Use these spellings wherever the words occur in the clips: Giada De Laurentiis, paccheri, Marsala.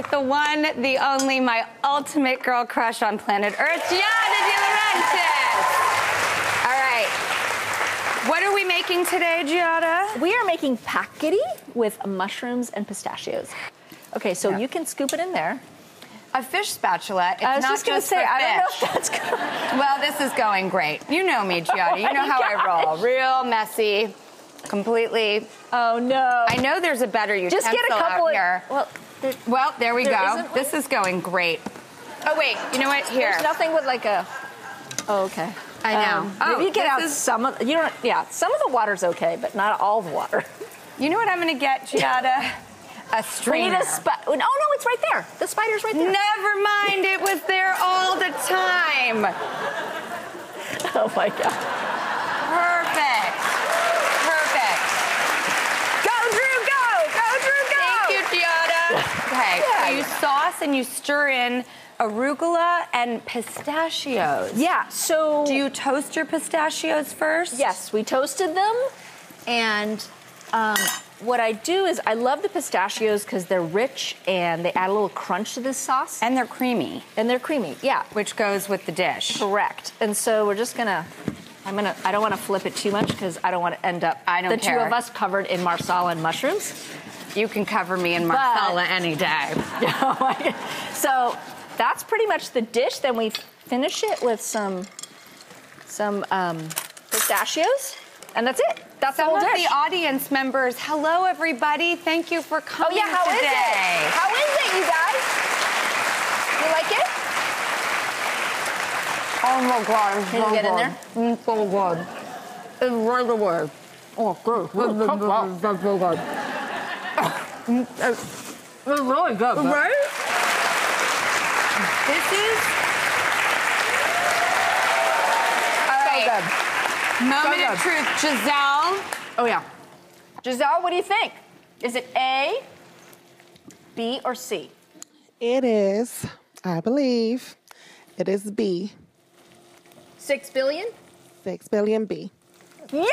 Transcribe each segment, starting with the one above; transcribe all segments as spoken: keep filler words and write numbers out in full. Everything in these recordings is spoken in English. with the one, the only, my ultimate girl crush on planet Earth, Giada De Laurentiis. All right. What are we making today, Giada? We are making paccheri with mushrooms and pistachios. Okay, so yeah. you can scoop it in there. A fish spatula. It's I was not just, just going to say, I don't know if that's good. Well, this is going great. You know me, Giada. You know oh how gosh. I roll. Real messy. Completely. Oh, no. I know there's a better utensil just get a couple out here. Of, well, there, well, there we there go. This is going great. Oh, wait. You know what? Here. There's nothing with like a... Oh, okay. I know. Um, oh, maybe get out is... some of... You know, yeah, some of the water's okay, but not all the water. You know what I'm going to get, Giada? A streamer. A sp oh, no, it's right there. The spider's right there. Never mind. It was there all the time. Oh, my God. Perfect. Perfect. Go, Drew, go. Go, Drew, go. Thank you, Giada. Okay, yeah. So you sauce and you stir in arugula and pistachios. Yeah, so... Do you toast your pistachios first? Yes, we toasted them and... Um, what I do is I love the pistachios because they're rich and they add a little crunch to this sauce. And they're creamy. And they're creamy, yeah. Which goes with the dish. Correct. And so we're just gonna, I'm gonna, I don't wanna flip it too much because I don't wanna end up, I don't the care. two of us covered in Marsala and mushrooms. You can cover me in Marsala but, any day. So that's pretty much the dish. Then we finish it with some, some um, pistachios. And that's it. That's Some of dish. the audience members. Hello, everybody. Thank you for coming today. Oh, yeah, how today. is it? How is it, you guys? You like it? Oh, my God. Can you get in there? It's so good. It's right away. Oh, good. That's so good. It's really good. Right? This is... So good. Moment of truth, Giselle. Oh, yeah. Giselle, what do you think? Is it A, B, or C? It is, I believe, it is B. Six billion? Six billion B. Yeah!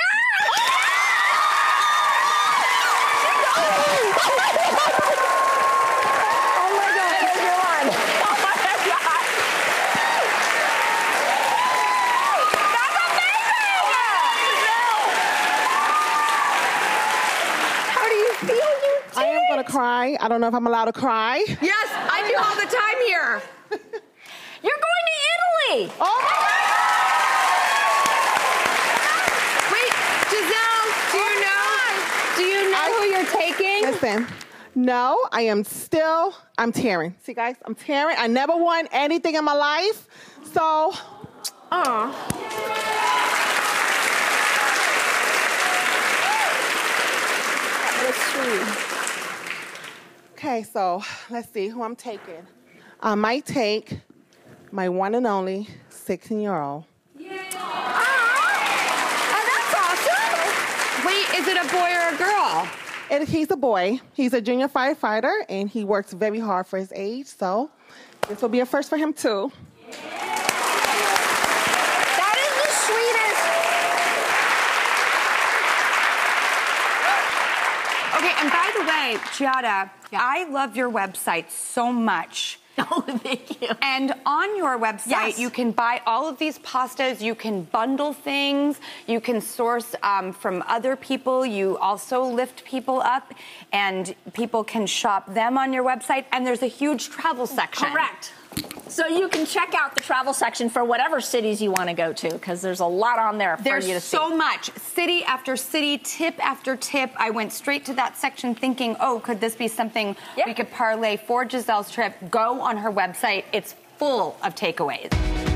Cry. I don't know if I'm allowed to cry. Yes, I do all the time here. You're going to Italy. Oh my God! Wait, Giselle, do you know? Do you know I, who you're taking? Listen, no, I am still. I'm tearing. See, guys, I'm tearing. I never won anything in my life, so. Aw. That was sweet. Okay, so let's see who I'm taking. I might take my one and only sixteen-year-old. Yeah. Aww. Oh, that's awesome. Wait, is it a boy or a girl? And he's a boy. He's a junior firefighter, and he works very hard for his age, so this will be a first for him, too. Yeah. That is the sweetest. Okay, and by the way, Giada, yeah. I love your website so much. Oh, thank you. And on your website, yes. you can buy all of these pastas. You can bundle things. You can source um, from other people. You also lift people up, and people can shop them on your website. And there's a huge travel section. Correct. So you can check out the travel section for whatever cities you want to go to, because there's a lot on there for there's you to see. There's so much. City after city, tip after tip. I went straight to that section thinking, oh, could this be something yep. we could parlay for Giselle's trip? Go on her website. It's full of takeaways.